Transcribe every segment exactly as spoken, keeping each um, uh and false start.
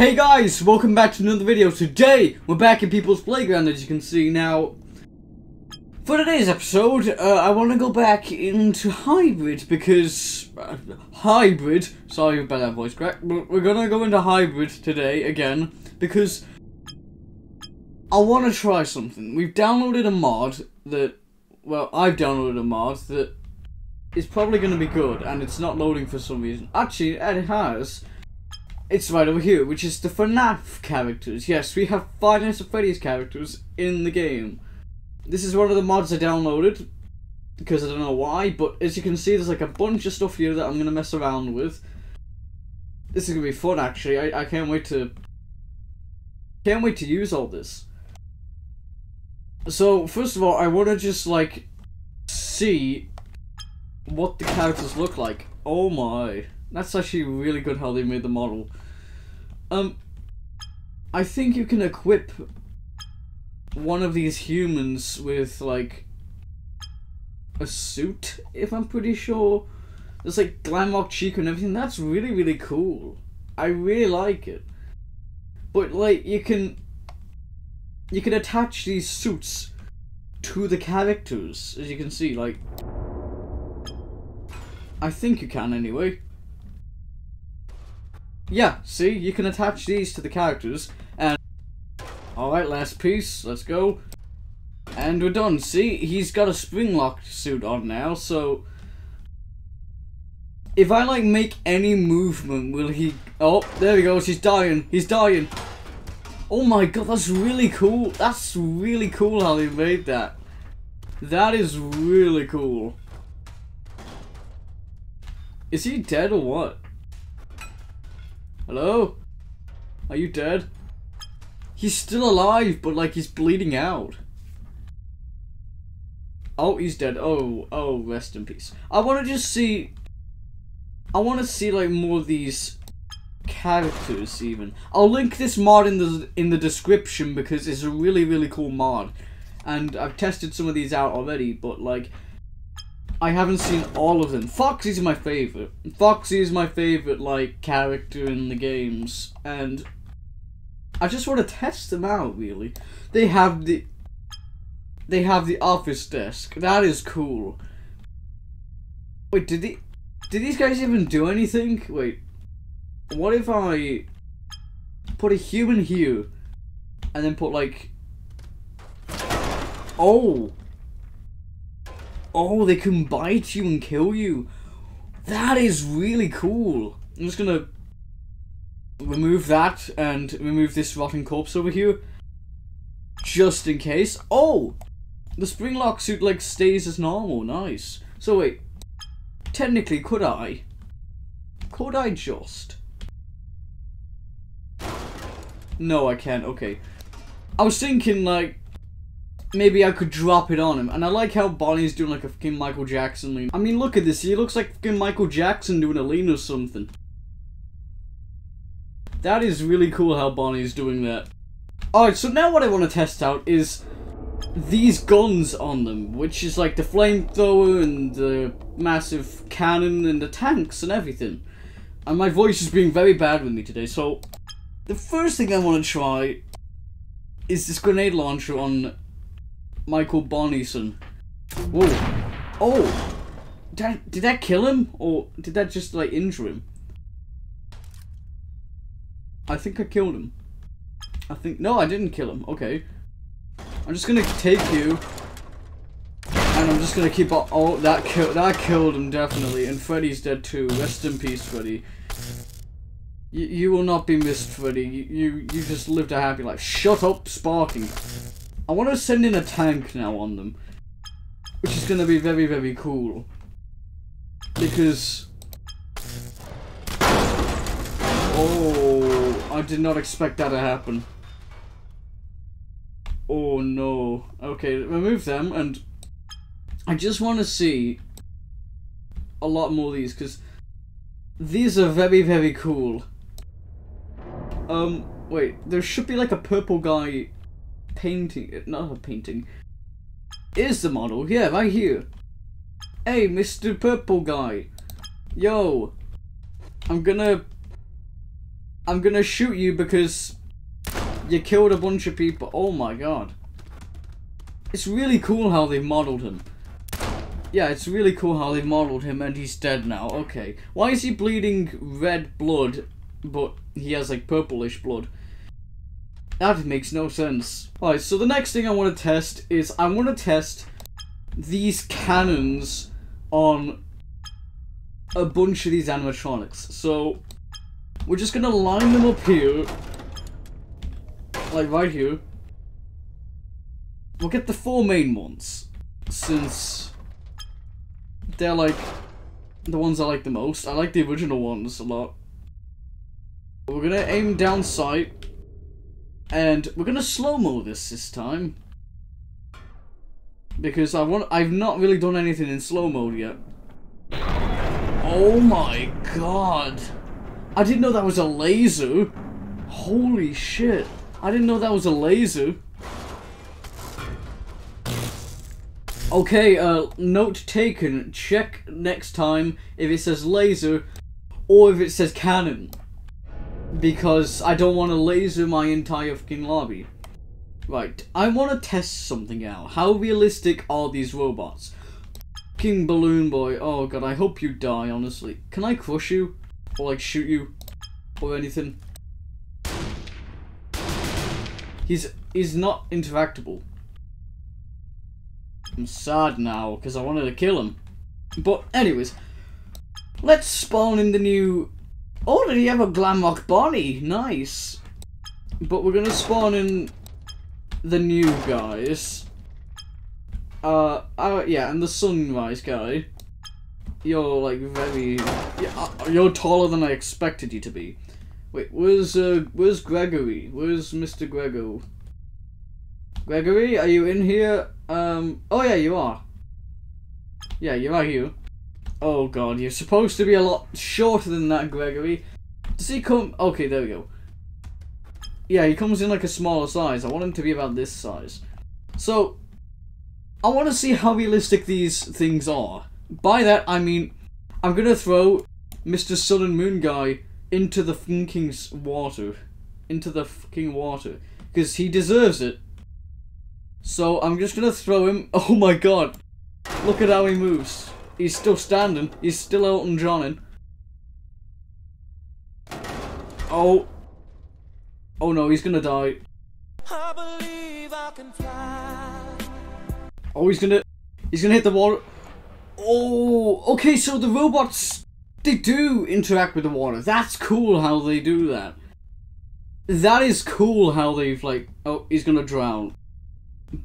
Hey guys, welcome back to another video. Today, we're back in People's Playground, as you can see now. For today's episode, uh, I want to go back into Hybrid, because... Uh, hybrid? Sorry about that voice crack, but we're gonna go into Hybrid today, again, because... I want to try something. We've downloaded a mod that... Well, I've downloaded a mod that is probably gonna be good, and it's not loading for some reason. Actually, it has. It's right over here, which is the FNAF characters. Yes, we have Five Nights at Freddy's characters in the game. This is one of the mods I downloaded, because I don't know why, but as you can see, there's like a bunch of stuff here that I'm going to mess around with. This is going to be fun, actually. I, I can't wait to... Can't wait to use all this. So, first of all, I want to just, like, see what the characters look like. Oh my... That's actually really good how they made the model. Um, I think you can equip one of these humans with, like, a suit, if I'm pretty sure. There's, like, Glamrock Chica and everything. That's really, really cool. I really like it. But, like, you can... You can attach these suits to the characters, as you can see, like... I think you can, anyway. Yeah, see, you can attach these to the characters, and... Alright, last piece, let's go. And we're done, see? He's got a spring-locked suit on now, so... If I, like, make any movement, will he... Oh, there he goes, he's dying, he's dying! Oh my god, that's really cool! That's really cool how they made that. That is really cool. Is he dead or what? Hello? Are you dead? He's still alive, but like he's bleeding out. Oh, he's dead. Oh, oh, rest in peace. I want to just see... I want to see like more of these characters even. I'll link this mod in the in the description because it's a really, really cool mod. And I've tested some of these out already, but like... I haven't seen all of them. Foxy's my favorite. Foxy is my favorite, like, character in the games, and I just want to test them out. Really, they have the they have the office desk. That is cool. Wait, did the did these guys even do anything? Wait, what if I put a human here and then put like oh. Oh, they can bite you and kill you. That is really cool. I'm just gonna remove that and remove this rotten corpse over here. Just in case. Oh! The springlock suit, like, stays as normal. Nice. So, wait. Technically, could I? Could I just? No, I can't. Okay. I was thinking, like... Maybe I could drop it on him. And I like how Bonnie's doing like a fucking Michael Jackson lean. I mean, look at this. He looks like fucking Michael Jackson doing a lean or something. That is really cool how Bonnie's doing that. Alright, so now what I want to test out is these guns on them, which is like the flamethrower and the massive cannon and the tanks and everything. And my voice is being very bad with me today, so the first thing I want to try is this grenade launcher on... Michael Bonnieson. Whoa. Oh! Did that, did that kill him? Or did that just, like, injure him? I think I killed him. I think... No, I didn't kill him. Okay. I'm just gonna take you. And I'm just gonna keep on... Oh, that, ki that killed him, definitely. And Freddy's dead, too. Rest in peace, Freddy. You, you will not be missed, Freddy. You, you, you just lived a happy life. Shut up, Sparky. I want to send in a tank now on them, which is going to be very, very cool, because, oh, I did not expect that to happen. Oh no, okay, remove them, and I just want to see a lot more of these, because these are very, very cool. Um, wait, there should be like a purple guy... Painting, not a painting. Is the model, yeah, right here. Hey, Mister Purple Guy. Yo. I'm gonna... I'm gonna shoot you because you killed a bunch of people. Oh my god. It's really cool how they've modeled him. Yeah, it's really cool how they modeled him, and he's dead now. Okay. Why is he bleeding red blood, but he has, like, purplish blood? That makes no sense. Alright, so the next thing I want to test is I want to test these cannons on a bunch of these animatronics. So, we're just going to line them up here. Like, right here. We'll get the four main ones, since they're like the ones I like the most. I like the original ones a lot. We're gonna aim down sight, and we're gonna slow-mo this this time because I want. I've not really done anything in slow-mo yet. Oh my god! I didn't know that was a laser. Holy shit! I didn't know that was a laser. Okay, uh, note taken, check next time if it says laser or if it says cannon, because I don't want to laser my entire fucking lobby. Right, I want to test something out. How realistic are these robots? King Balloon Boy, oh god, I hope you die, honestly. Can I crush you? Or like shoot you? Or anything? He's, he's not interactable. I'm sad now, because I wanted to kill him. But anyways, let's spawn in the new... Oh, did he have a Glamrock Bonnie? Nice. But we're going to spawn in the new guys. Uh, uh, yeah, and the sunrise guy. You're, like, very... You're taller than I expected you to be. Wait, where's, uh, where's Gregory? Where's Mister Grego? Gregory, are you in here? Um, oh yeah, you are. Yeah, you are here. Oh god, you're supposed to be a lot shorter than that, Gregory. Does he come? Okay, there we go. Yeah, he comes in like a smaller size. I want him to be about this size. So, I want to see how realistic these things are. By that, I mean, I'm gonna throw Mister Sun and Moon guy into the fucking water. Into the fucking water. Because he deserves it. So, I'm just gonna throw him- oh my god! Look at how he moves. He's still standing. He's still Elton John-ing. Oh. Oh no, he's gonna die. I believe I can fly. Oh, he's gonna- he's gonna hit the water. Oh, okay, so the robots, they do interact with the water. That's cool how they do that. That is cool how they've like- oh, he's gonna drown.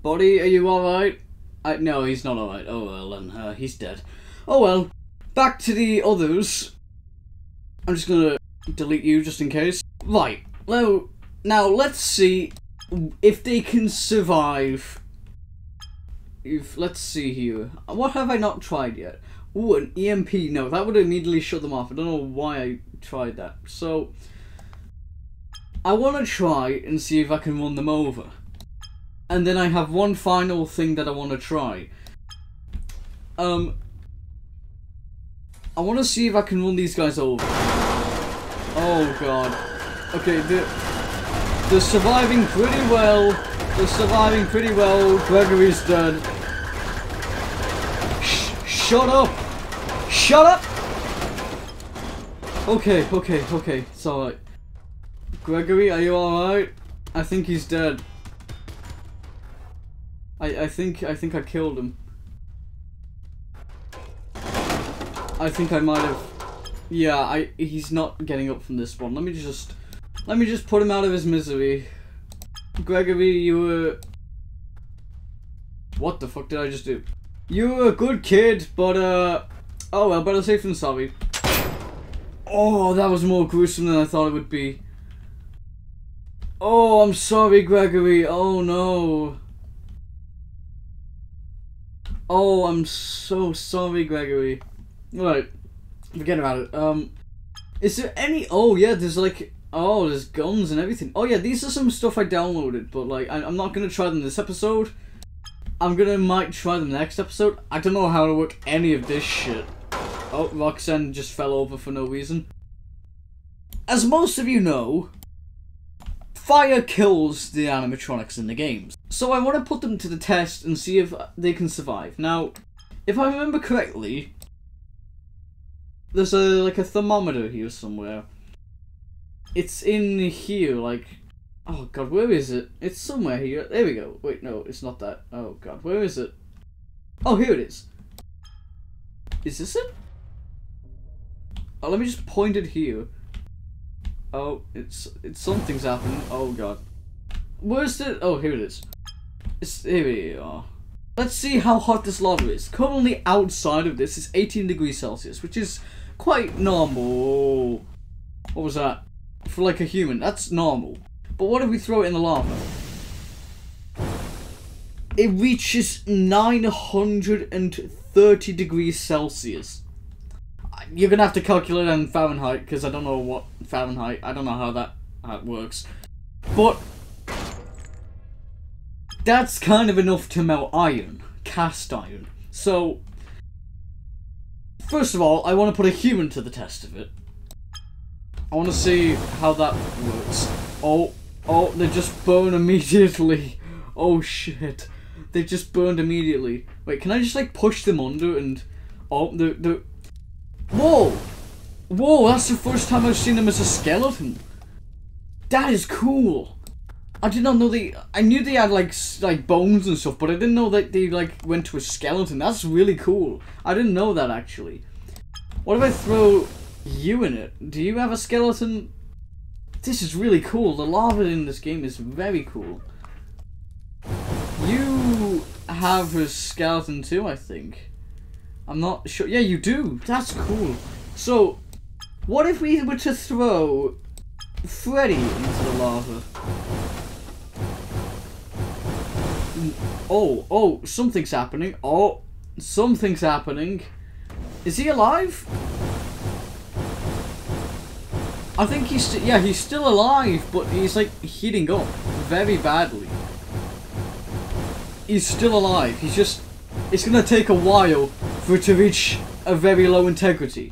Buddy, are you alright? I no, he's not alright. Oh well, then, uh, he's dead. Oh well, back to the others. I'm just gonna delete you just in case. Right, well, now let's see if they can survive. If, let's see here. What have I not tried yet? Ooh, an E M P. No, that would immediately shut them off. I don't know why I tried that. So, I want to try and see if I can run them over. And then I have one final thing that I want to try. Um, I want to see if I can run these guys over. Oh god. Okay, they're, they're surviving pretty well. They're surviving pretty well. Gregory's dead. Sh shut up! Shut up! Okay, okay, okay. It's alright. Gregory, are you alright? I think he's dead. I, I think I think I killed him. I think I might have. Yeah, I he's not getting up from this one. Let me just let me just put him out of his misery. Gregory, you were. What the fuck did I just do? You were a good kid, but uh oh well, better safe than sorry. Oh, that was more gruesome than I thought it would be. Oh, I'm sorry, Gregory. Oh no. Oh, I'm so sorry, Gregory. Right, forget about it. Um, is there any... Oh, yeah, there's like... Oh, there's guns and everything. Oh, yeah, these are some stuff I downloaded, but, like, I, I'm not going to try them this episode. I'm going to might try them next episode. I don't know how to work any of this shit. Oh, Roxanne just fell over for no reason. As most of you know, fire kills the animatronics in the games. So I want to put them to the test and see if they can survive. Now, if I remember correctly, there's a, like a thermometer here somewhere. It's in here, like... Oh god, where is it? It's somewhere here. There we go. Wait, no, it's not that. Oh god, where is it? Oh, here it is. Is this it? Oh, let me just point it here. Oh, it's... it's something's happening. Oh god. Where's the... Oh, here it is. It's... Here we are. Let's see how hot this lava is. Currently outside of this is eighteen degrees Celsius, which is quite normal. What was that? For like a human, that's normal. But what if we throw it in the lava? It reaches nine hundred thirty degrees Celsius. You're gonna have to calculate that in Fahrenheit, because I don't know what Fahrenheit, I don't know how that, how it works. But that's kind of enough to melt iron, cast iron. So, first of all, I want to put a human to the test of it. I want to see how that works. Oh, oh, they just burn immediately. Oh shit. They just burned immediately. Wait, can I just like push them under and... Oh, the the. Whoa! Whoa, that's the first time I've seen them as a skeleton. That is cool. I did not know they... I knew they had like like bones and stuff, but I didn't know that they like went to a skeleton. That's really cool. I didn't know that actually. What if I throw... you in it? Do you have a skeleton? This is really cool. The lava in this game is very cool. You have a skeleton too, I think. I'm not sure. Yeah, you do. That's cool. So, what if we were to throw Freddy into the lava? Oh, oh, something's happening. Oh, something's happening. Is he alive? I think he's, st yeah, he's still alive, but he's like heating up very badly. He's still alive, he's just, it's gonna take a while for it to reach a very low integrity.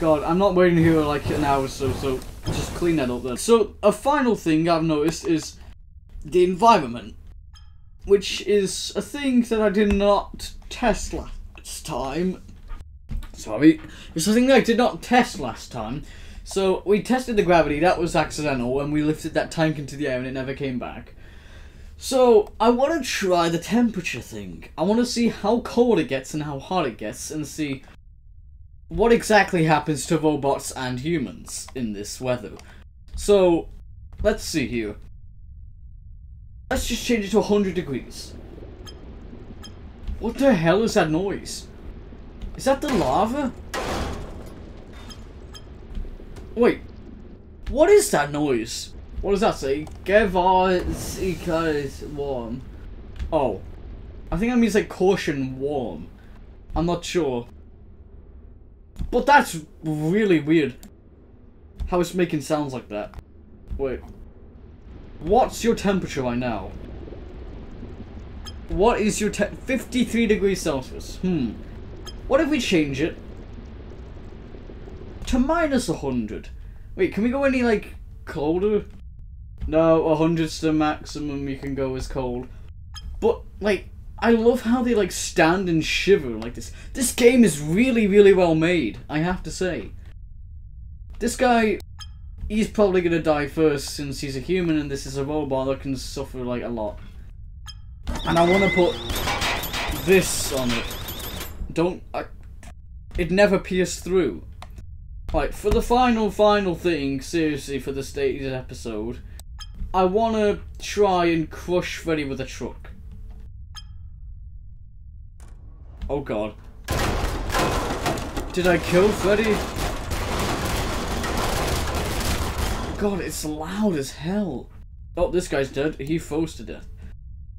God, I'm not waiting here like an hour or so, so just clean that up then. So, a final thing I've noticed is the environment, which is a thing that I did not test last time. Sorry, it's something that I did not test last time. So we tested the gravity, that was accidental, and we lifted that tank into the air and it never came back. So I want to try the temperature thing. I want to see how cold it gets and how hot it gets and see what exactly happens to robots and humans in this weather. So let's see here. Let's just change it to one hundred degrees. What the hell is that noise? Is that the lava? Wait. What is that noise? What does that say? Gavaz warm. Oh. I think that means like caution warm. I'm not sure. But that's really weird. How it's making sounds like that. Wait. What's your temperature right now? What is your te- fifty-three degrees Celsius. Hmm. What if we change it to minus a hundred? Wait, can we go any like colder? No, a hundred's the maximum you can go as cold. But like, I love how they like stand and shiver like this. This game is really, really well made, I have to say. This guy, he's probably gonna die first since he's a human and this is a robot that can suffer like a lot. And I wanna put this on it. Don't... I, it never pierced through. Right, for the final, final thing, seriously, for this day's episode, I want to try and crush Freddy with a truck. Oh god. Did I kill Freddy? God, it's loud as hell. Oh, this guy's dead. He froze to death.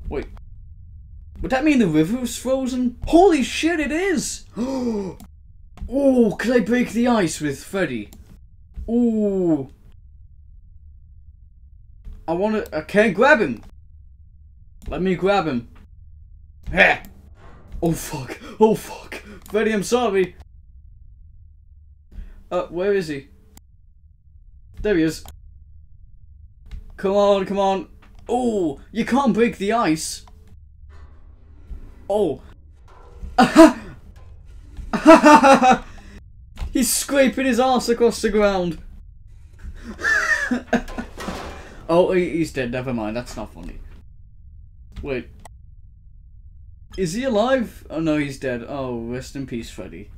Wait. Would that mean the river's frozen? Holy shit, it is! Oh, could I break the ice with Freddy? Ooh. I wanna... I can't grab him. Let me grab him. Heh! Oh fuck, oh fuck. Freddy, I'm sorry. Uh, where is he? There he is. Come on, come on. Oh, you can't break the ice. Oh. Aha! Aha! He's scraping his arse across the ground. Oh, he's dead. Never mind. That's not funny. Wait. Is he alive? Oh, no, he's dead. Oh, rest in peace, Freddy.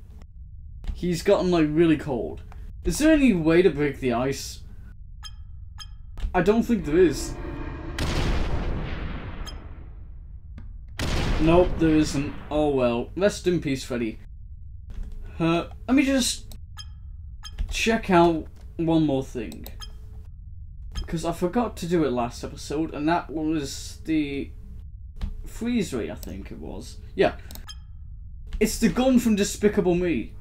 He's gotten, like, really cold. Is there any way to break the ice? I don't think there is. Nope, there isn't. Oh, well. Rest in peace, Freddy. Uh, let me just check out one more thing. Because I forgot to do it last episode, and that was the freeze ray, I think it was. Yeah. It's the gun from Despicable Me.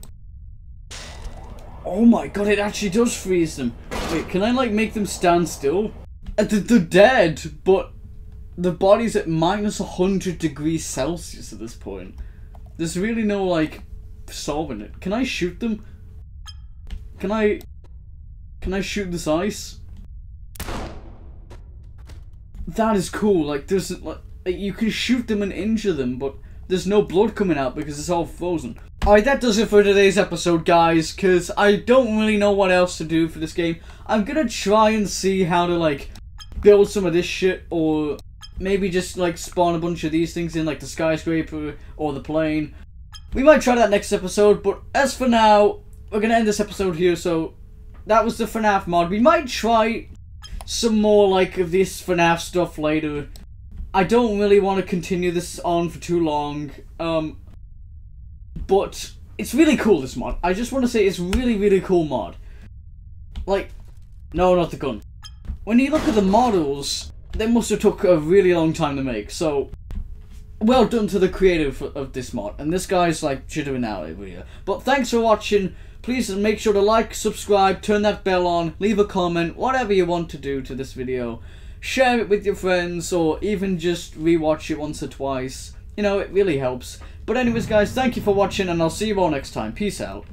Oh my god, it actually does freeze them. Wait, can I, like, make them stand still? Uh, they're dead, but the body's at minus one hundred degrees Celsius at this point. There's really no, like, solving it. Can I shoot them? Can I... Can I shoot this ice? That is cool, like, there's, like, you can shoot them and injure them, but there's no blood coming out because it's all frozen. Alright, that does it for today's episode, guys, because I don't really know what else to do for this game. I'm gonna try and see how to, like, build some of this shit, or maybe just, like, spawn a bunch of these things in, like the skyscraper or the plane. We might try that next episode, but as for now, we're gonna end this episode here, so that was the F NAF mod. We might try some more, like, of this F NAF stuff later. I don't really want to continue this on for too long, um... but it's really cool, this mod. I just want to say it's really, really cool mod. Like, no, not the gun. When you look at the models, they must have took a really long time to make, so well done to the creator of this mod. And this guy's, like, jittering out over here. But thanks for watching. Please make sure to like, subscribe, turn that bell on, leave a comment, whatever you want to do to this video. Share it with your friends, or even just rewatch it once or twice. You know, it really helps. But anyways, guys, thank you for watching, and I'll see you all next time. Peace out.